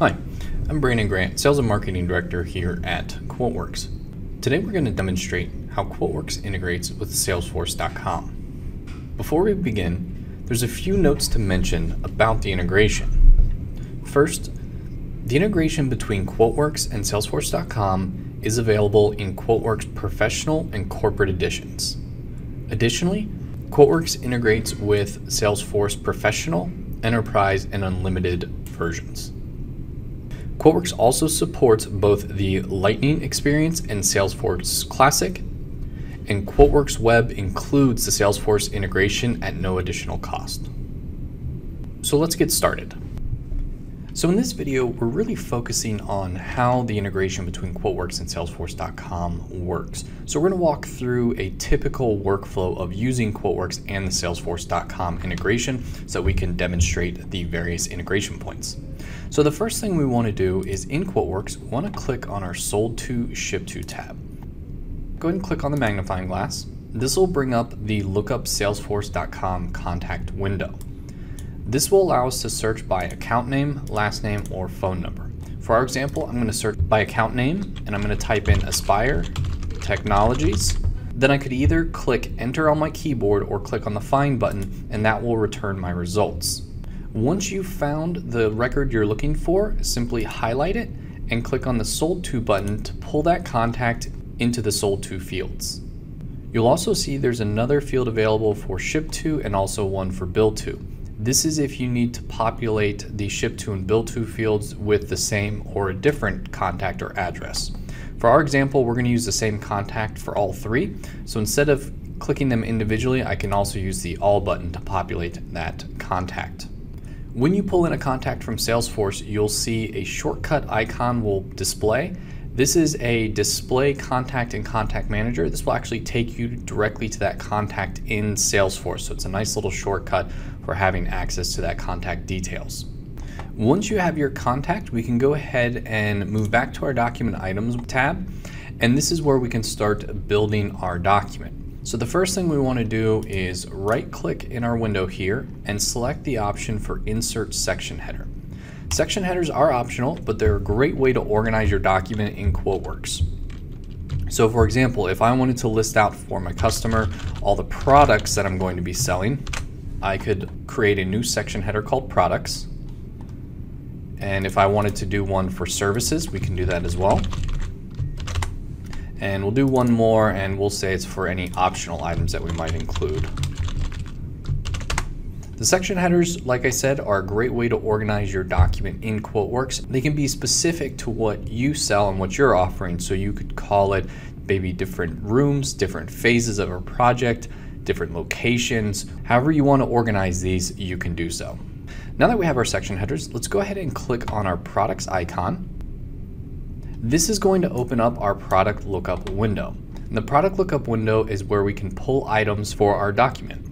Hi, I'm Brandon Grant, Sales and Marketing Director here at QuoteWerks. Today we're going to demonstrate how QuoteWerks integrates with Salesforce.com. Before we begin, there's a few notes to mention about the integration. First, the integration between QuoteWerks and Salesforce.com is available in QuoteWerks Professional and Corporate Editions. Additionally, QuoteWerks integrates with Salesforce Professional, Enterprise, and Unlimited versions. QuoteWerks also supports both the Lightning experience and Salesforce Classic, and QuoteWerks Web includes the Salesforce integration at no additional cost. So let's get started. So in this video, we're really focusing on how the integration between QuoteWerks and Salesforce.com works. So we're going to walk through a typical workflow of using QuoteWerks and the Salesforce.com integration so we can demonstrate the various integration points. So the first thing we want to do is in QuoteWerks, we want to click on our Sold To, Ship To tab. Go ahead and click on the magnifying glass. This will bring up the Lookup Salesforce.com contact window. This will allow us to search by account name, last name, or phone number. For our example, I'm going to search by account name, and I'm going to type in Aspire Technologies. Then I could either click Enter on my keyboard or click on the Find button, and that will return my results. Once you've found the record you're looking for, simply highlight it and click on the Sold To button to pull that contact into the Sold To fields. You'll also see there's another field available for Ship To and also one for Bill To. This is if you need to populate the Ship To and Bill To fields with the same or a different contact or address. For our example, we're going to use the same contact for all three. So instead of clicking them individually, I can also use the All button to populate that contact. When you pull in a contact from Salesforce, you'll see a shortcut icon will display. This is a display contact in Contact Manager. This will actually take you directly to that contact in Salesforce. So it's a nice little shortcut for having access to that contact details. Once you have your contact, we can go ahead and move back to our Document Items tab. And this is where we can start building our document. So the first thing we want to do is right click in our window here and select the option for Insert Section Header. Section headers are optional, but they're a great way to organize your document in QuoteWerks. So for example, if I wanted to list out for my customer all the products that I'm going to be selling, I could create a new section header called Products. And if I wanted to do one for services, we can do that as well. And we'll do one more, and we'll say it's for any optional items that we might include. The section headers, like I said, are a great way to organize your document in QuoteWerks. They can be specific to what you sell and what you're offering, so you could call it maybe different rooms, different phases of a project, different locations. However you want to organize these, you can do so. Now that we have our section headers, let's go ahead and click on our products icon. This is going to open up our product lookup window. And the product lookup window is where we can pull items for our document.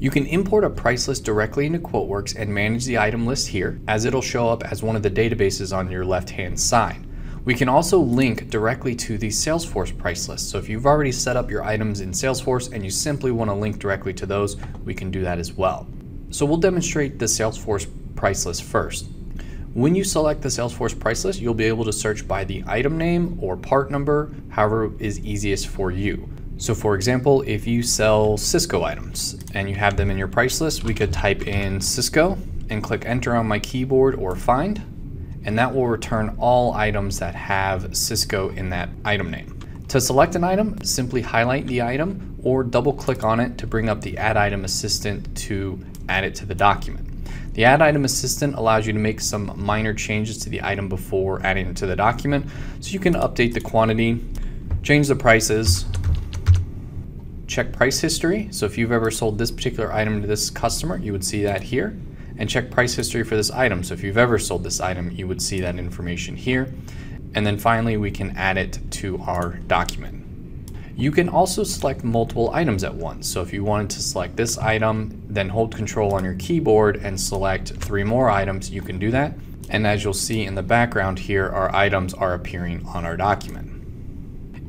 You can import a price list directly into QuoteWerks and manage the item list here, as it'll show up as one of the databases on your left-hand side. We can also link directly to the Salesforce price list. So if you've already set up your items in Salesforce and you simply want to link directly to those, we can do that as well. So we'll demonstrate the Salesforce price list first. When you select the Salesforce price list, you'll be able to search by the item name or part number, however is easiest for you. So for example, if you sell Cisco items and you have them in your price list, we could type in Cisco and click Enter on my keyboard or Find, and that will return all items that have Cisco in that item name. To select an item, simply highlight the item or double click on it to bring up the Add Item Assistant to add it to the document. The Add Item Assistant allows you to make some minor changes to the item before adding it to the document. So you can update the quantity, change the prices, check price history. So if you've ever sold this particular item to this customer, you would see that here. And check price history for this item. So if you've ever sold this item, you would see that information here. And then finally, we can add it to our document. You can also select multiple items at once. So if you wanted to select this item, then hold Control on your keyboard and select three more items, you can do that. And as you'll see in the background here, our items are appearing on our document.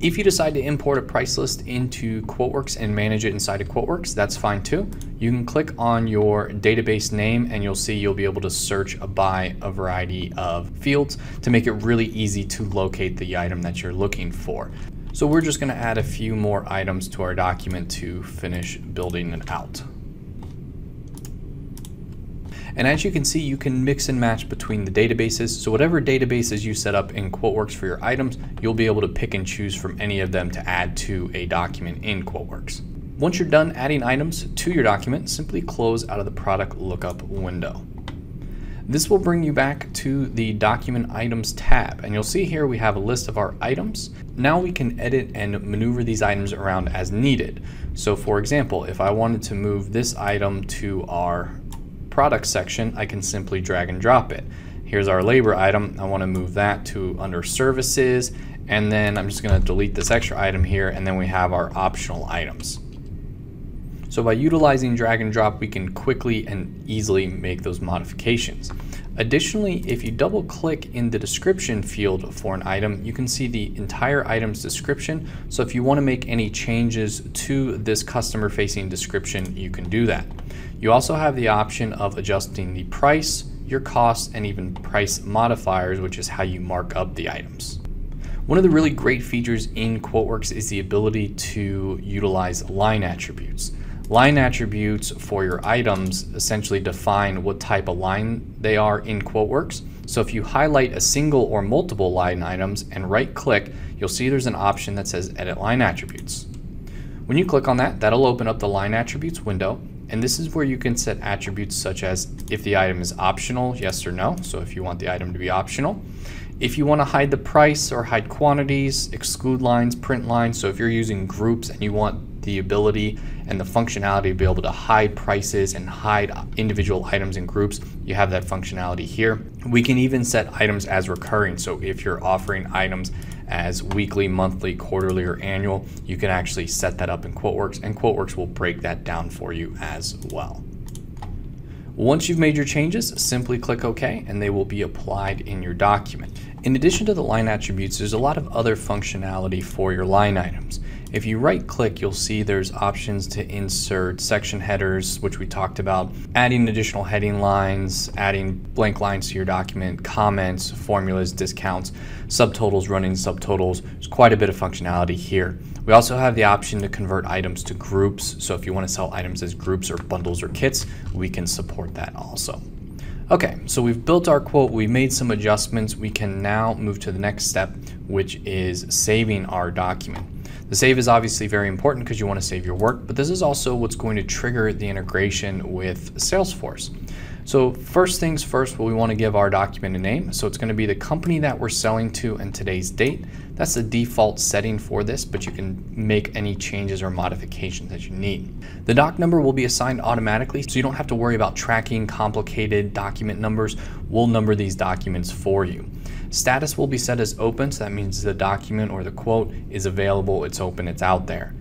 If you decide to import a price list into QuoteWerks and manage it inside of QuoteWerks, that's fine too. You can click on your database name and you'll see you'll be able to search by a variety of fields to make it really easy to locate the item that you're looking for. So we're just going to add a few more items to our document to finish building it out. And as you can see, you can mix and match between the databases. So whatever databases you set up in QuoteWerks for your items, you'll be able to pick and choose from any of them to add to a document in QuoteWerks. Once you're done adding items to your document, simply close out of the product lookup window. This will bring you back to the document items tab, and you'll see here we have a list of our items. Now we can edit and maneuver these items around as needed. So for example, if I wanted to move this item to our product section, I can simply drag and drop it. Here's our labor item. I want to move that to under services, and then I'm just going to delete this extra item here, and then we have our optional items. So by utilizing drag and drop, we can quickly and easily make those modifications. Additionally, if you double click in the description field for an item, you can see the entire item's description. So if you want to make any changes to this customer facing description, you can do that. You also have the option of adjusting the price, your costs, and even price modifiers, which is how you mark up the items. One of the really great features in QuoteWerks is the ability to utilize line attributes. Line attributes for your items essentially define what type of line they are in QuoteWerks. So if you highlight a single or multiple line items and right click, you'll see there's an option that says Edit Line Attributes. When you click on that, that'll open up the Line Attributes window. And this is where you can set attributes such as if the item is optional, yes or no. So if you want the item to be optional. If you want to hide the price or hide quantities, exclude lines, print lines. So if you're using groups and you want the ability and the functionality to be able to hide prices and hide individual items in groups, you have that functionality here. We can even set items as recurring. So if you're offering items as weekly, monthly, quarterly, or annual, you can actually set that up in QuoteWerks, and QuoteWerks will break that down for you as well. Once you've made your changes, simply click OK and they will be applied in your document. In addition to the line attributes, there's a lot of other functionality for your line items. If you right click, you'll see there's options to insert section headers, which we talked about, adding additional heading lines, adding blank lines to your document, comments, formulas, discounts, subtotals, running subtotals. There's quite a bit of functionality here. We also have the option to convert items to groups. So if you want to sell items as groups or bundles or kits, we can support that also. Okay, so we've built our quote, we made some adjustments. We can now move to the next step, which is saving our document. The save is obviously very important because you want to save your work, but this is also what's going to trigger the integration with Salesforce. So first things first, we want to give our document a name. So it's going to be the company that we're selling to and today's date. That's the default setting for this, but you can make any changes or modifications that you need. The doc number will be assigned automatically, so you don't have to worry about tracking complicated document numbers. We'll number these documents for you. Status will be set as open, so that means the document or the quote is available, it's open, it's out there.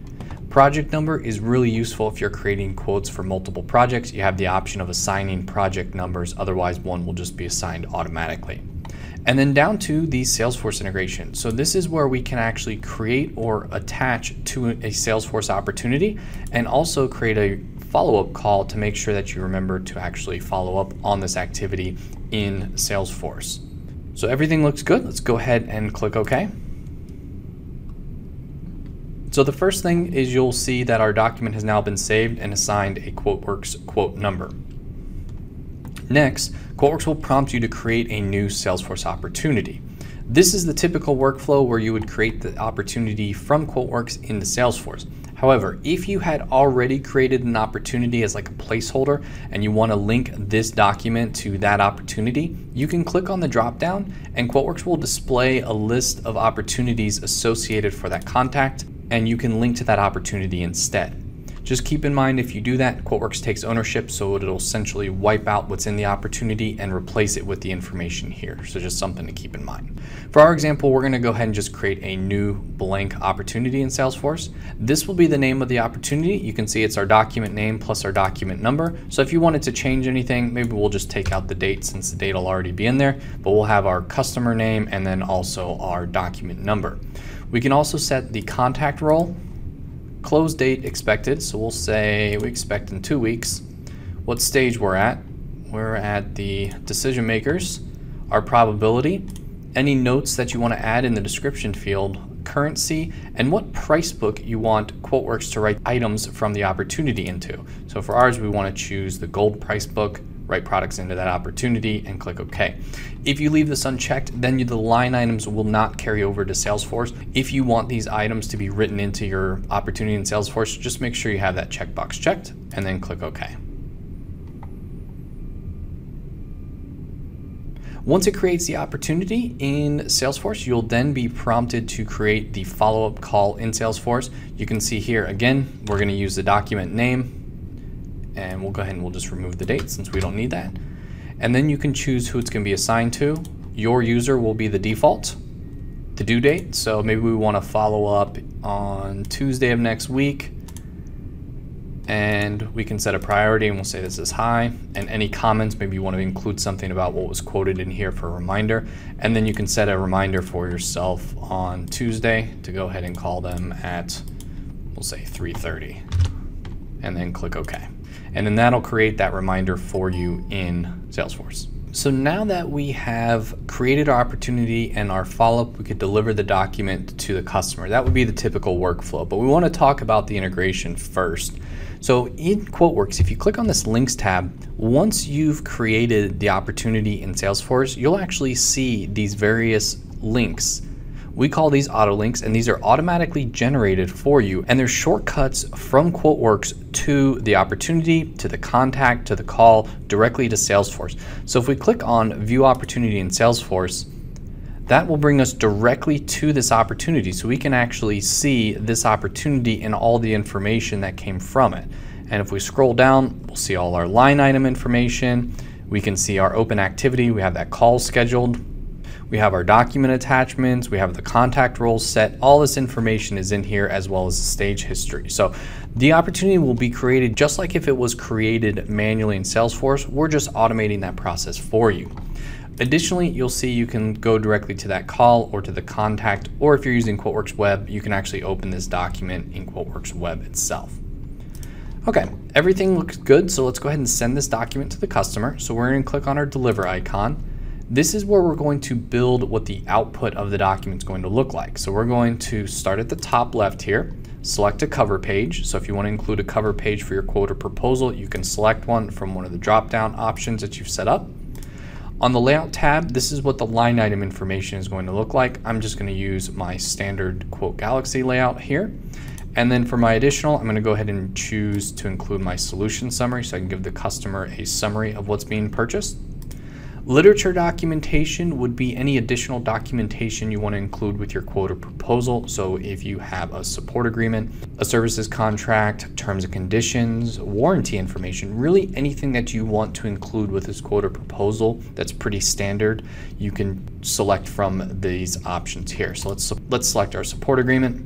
Project number is really useful if you're creating quotes for multiple projects. You have the option of assigning project numbers, otherwise one will just be assigned automatically. And then down to the Salesforce integration. So this is where we can actually create or attach to a Salesforce opportunity and also create a follow-up call to make sure that you remember to actually follow up on this activity in Salesforce. So everything looks good. Let's go ahead and click OK. So the first thing is you'll see that our document has now been saved and assigned a QuoteWerks quote number. Next, QuoteWerks will prompt you to create a new Salesforce opportunity. This is the typical workflow where you would create the opportunity from QuoteWerks into Salesforce. However, if you had already created an opportunity as like a placeholder and you want to link this document to that opportunity, you can click on the dropdown and QuoteWerks will display a list of opportunities associated for that contact, and you can link to that opportunity instead. Just keep in mind if you do that, QuoteWerks takes ownership, so it'll essentially wipe out what's in the opportunity and replace it with the information here. So just something to keep in mind. For our example, we're going to go ahead and just create a new blank opportunity in Salesforce. This will be the name of the opportunity. You can see it's our document name plus our document number. So if you wanted to change anything, maybe we'll just take out the date since the date will already be in there, but we'll have our customer name and then also our document number. We can also set the contact role, close date expected. So we'll say we expect in 2 weeks. What stage we're at? We're at the decision makers. Our probability, any notes that you want to add in the description field, currency, and what price book you want QuoteWerks to write items from the opportunity into. So for ours, we want to choose the gold price book, write products into that opportunity, and click OK. If you leave this unchecked, then the line items will not carry over to Salesforce. If you want these items to be written into your opportunity in Salesforce, just make sure you have that checkbox checked and then click OK. Once it creates the opportunity in Salesforce, you'll then be prompted to create the follow-up call in Salesforce. You can see here, again, we're going to use the document name, and we'll go ahead and we'll just remove the date since we don't need that. And then you can choose who it's going to be assigned to. Your user will be the default, the due date. So maybe we want to follow up on Tuesday of next week. And we can set a priority and we'll say this is high, and any comments, maybe you want to include something about what was quoted in here for a reminder. And then you can set a reminder for yourself on Tuesday to go ahead and call them at, we'll say 3:30, and then click OK. And then that'll create that reminder for you in Salesforce. So now that we have created our opportunity and our follow-up, we could deliver the document to the customer. That would be the typical workflow, but we want to talk about the integration first. So in QuoteWerks, if you click on this links tab, once you've created the opportunity in Salesforce, you'll actually see these various links. We call these auto links, and these are automatically generated for you, and they're shortcuts from QuoteWerks to the opportunity, to the contact, to the call, directly to Salesforce. So if we click on View Opportunity in Salesforce, that will bring us directly to this opportunity, so we can actually see this opportunity and all the information that came from it. And if we scroll down, we'll see all our line item information. We can see our open activity. We have that call scheduled. We have our document attachments, we have the contact roles set. All this information is in here, as well as the stage history. So the opportunity will be created just like if it was created manually in Salesforce. We're just automating that process for you. Additionally, you'll see you can go directly to that call or to the contact, or if you're using QuoteWerks Web, you can actually open this document in QuoteWerks Web itself. Okay, everything looks good, so let's go ahead and send this document to the customer. So we're going to click on our deliver icon. This is where we're going to build what the output of the document is going to look like. So we're going to start at the top left here, select a cover page. So if you want to include a cover page for your quote or proposal, you can select one from one of the drop-down options that you've set up. On the layout tab, this is what the line item information is going to look like. I'm just going to use my standard Quote Galaxy layout here. And then for my additional, I'm going to go ahead and choose to include my solution summary, so I can give the customer a summary of what's being purchased. Literature documentation would be any additional documentation you want to include with your quote or proposal. So if you have a support agreement, a services contract, terms and conditions, warranty information, really anything that you want to include with this quote or proposal that's pretty standard, you can select from these options here. So let's select our support agreement.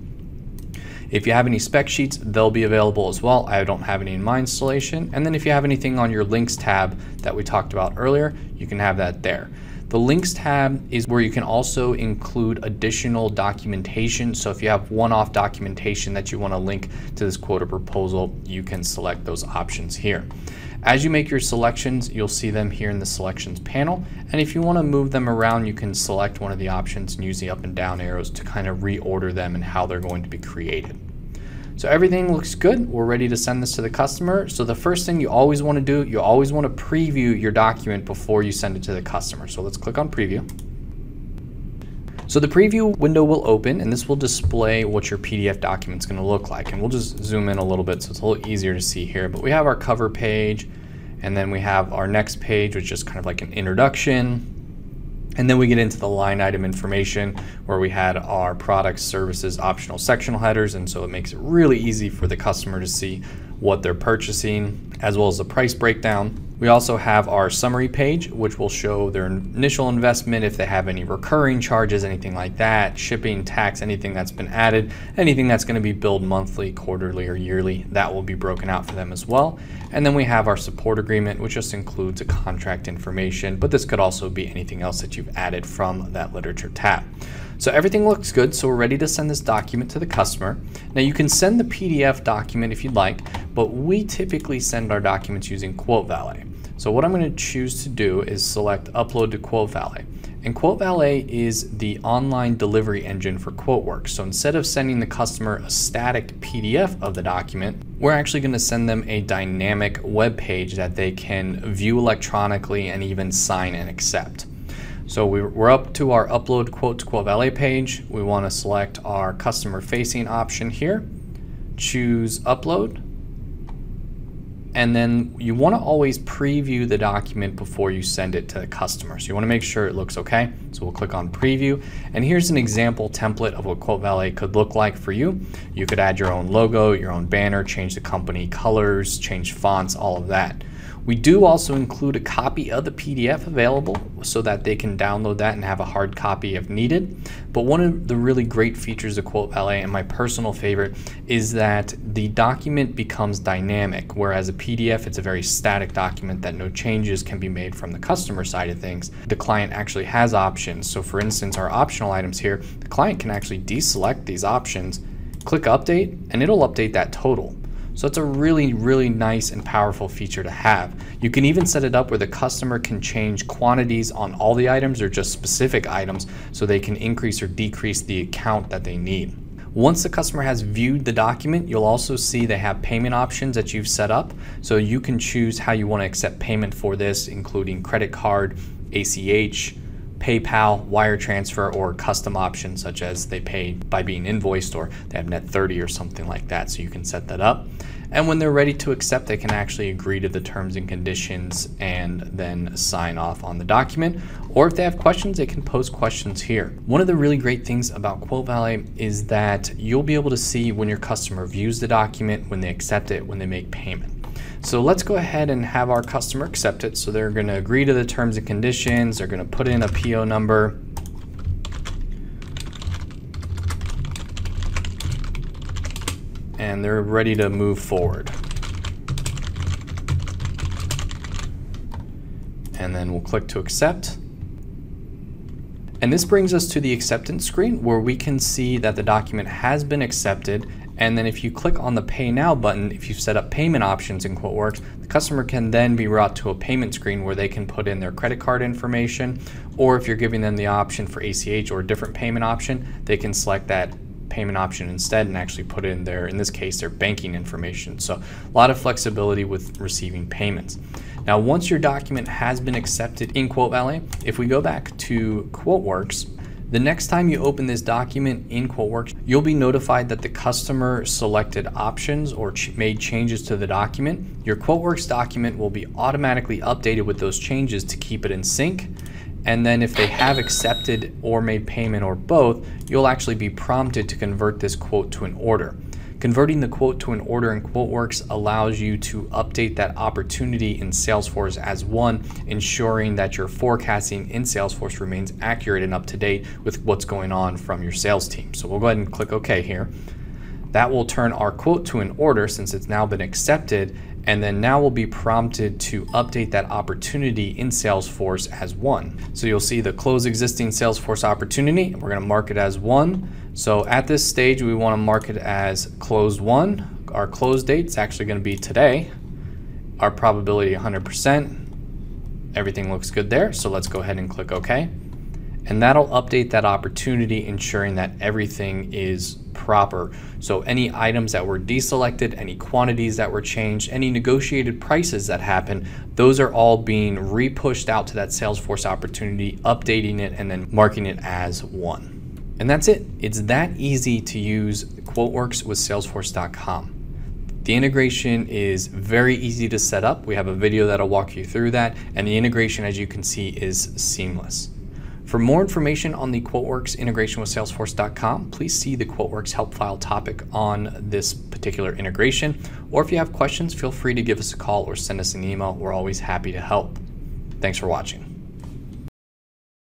If you have any spec sheets, they'll be available as well. I don't have any in my installation. And then if you have anything on your links tab that we talked about earlier, you can have that there. The links tab is where you can also include additional documentation. So if you have one-off documentation that you want to link to this quote or proposal, you can select those options here. As you make your selections, you'll see them here in the selections panel. And if you want to move them around, you can select one of the options and use the up and down arrows to kind of reorder them and how they're going to be created. So everything looks good. We're ready to send this to the customer. So the first thing you always want to do, you always want to preview your document before you send it to the customer. So let's click on preview. So the preview window will open, and this will display what your PDF document is going to look like. And we'll just zoom in a little bit so it's a little easier to see here. But we have our cover page, and then we have our next page, which is kind of like an introduction. And then we get into the line item information, where we had our products, services, optional sectional headers. And so it makes it really easy for the customer to see what they're purchasing, as well as the price breakdown. We also have our summary page, which will show their initial investment, if they have any recurring charges, anything like that, shipping, tax, anything that's been added, anything that's going to be billed monthly, quarterly, or yearly, that will be broken out for them as well. And then we have our support agreement, which just includes a contract information, but this could also be anything else that you've added from that literature tab. So everything looks good, so we're ready to send this document to the customer. Now you can send the PDF document if you'd like, but we typically send our documents using QuoteValet. So what I'm going to choose to do is select upload to QuoteValet. And QuoteValet is the online delivery engine for QuoteWerks. So instead of sending the customer a static PDF of the document, we're actually going to send them a dynamic web page that they can view electronically and even sign and accept. So we're up to our upload quote to QuoteValet page. We want to select our customer facing option here, choose upload. And then you want to always preview the document before you send it to the customer. So you want to make sure it looks okay. So we'll click on preview. And here's an example template of what QuoteValet could look like for you. You could add your own logo, your own banner, change the company colors, change fonts, all of that. We do also include a copy of the PDF available so that they can download that and have a hard copy if needed. But one of the really great features of QuoteValet, and my personal favorite, is that the document becomes dynamic, whereas a PDF, it's a very static document that no changes can be made from the customer side of things. The client actually has options. So for instance, our optional items here, the client can actually deselect these options, click update, and it'll update that total. So it's a really, really nice and powerful feature to have. You can even set it up where the customer can change quantities on all the items or just specific items so they can increase or decrease the account that they need. Once the customer has viewed the document, you'll also see they have payment options that you've set up. So you can choose how you want to accept payment for this, including credit card, ACH, PayPal, wire transfer, or custom options such as they pay by being invoiced or they have net 30 or something like that. So you can set that up. And when they're ready to accept, they can actually agree to the terms and conditions and then sign off on the document. Or if they have questions, they can post questions here. One of the really great things about QuoteValet is that you'll be able to see when your customer views the document, when they accept it, when they make payment. So let's go ahead and have our customer accept it. So they're going to agree to the terms and conditions. They're going to put in a PO number. And they're ready to move forward. And then we'll click to accept. And this brings us to the acceptance screen where we can see that the document has been accepted. And then if you click on the Pay Now button, if you've set up payment options in QuoteWerks, the customer can then be brought to a payment screen where they can put in their credit card information, or if you're giving them the option for ACH or a different payment option, they can select that payment option instead and actually put in their, in this case, their banking information. So a lot of flexibility with receiving payments. Now, once your document has been accepted in QuoteValet, if we go back to QuoteWerks, the next time you open this document in QuoteWerks, you'll be notified that the customer selected options or made changes to the document. Your QuoteWerks document will be automatically updated with those changes to keep it in sync. And then if they have accepted or made payment or both, you'll actually be prompted to convert this quote to an order. Converting the quote to an order in QuoteWerks allows you to update that opportunity in Salesforce as one, ensuring that your forecasting in Salesforce remains accurate and up to date with what's going on from your sales team. So we'll go ahead and click OK here. That will turn our quote to an order since it's now been accepted, and then now we'll be prompted to update that opportunity in Salesforce as one. So you'll see the close existing Salesforce opportunity, and we're going to mark it as one. So at this stage, we want to mark it as closed one. Our close date is actually going to be today. Our probability 100%. Everything looks good there. So let's go ahead and click OK. And that'll update that opportunity, ensuring that everything is proper. So any items that were deselected, any quantities that were changed, any negotiated prices that happen, those are all being repushed out to that Salesforce opportunity, updating it and then marking it as one. And that's it. It's that easy to use QuoteWerks with Salesforce.com. The integration is very easy to set up. We have a video that'll walk you through that. And the integration, as you can see, is seamless. For more information on the QuoteWerks integration with Salesforce.com, please see the QuoteWerks help file topic on this particular integration. Or if you have questions, feel free to give us a call or send us an email. We're always happy to help. Thanks for watching.